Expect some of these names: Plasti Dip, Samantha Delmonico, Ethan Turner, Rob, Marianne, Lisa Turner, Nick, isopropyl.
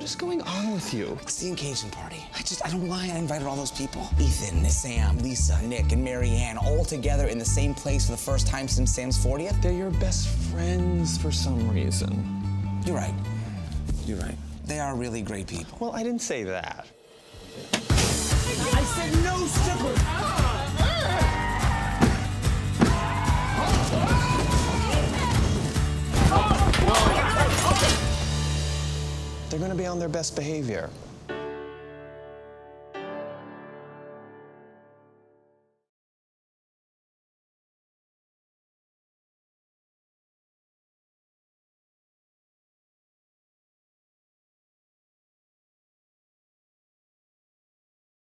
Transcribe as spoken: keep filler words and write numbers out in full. What is going on with you? It's the engagement party. I just, I don't know why I invited all those people. Ethan, Sam, Lisa, Nick, and Marianne all together in the same place for the first time since Sam's fortieth. They're your best friends for some reason. You're right. You're right. They are really great people. Well, I didn't say that. I said no stripper. They're gonna be on their best behavior.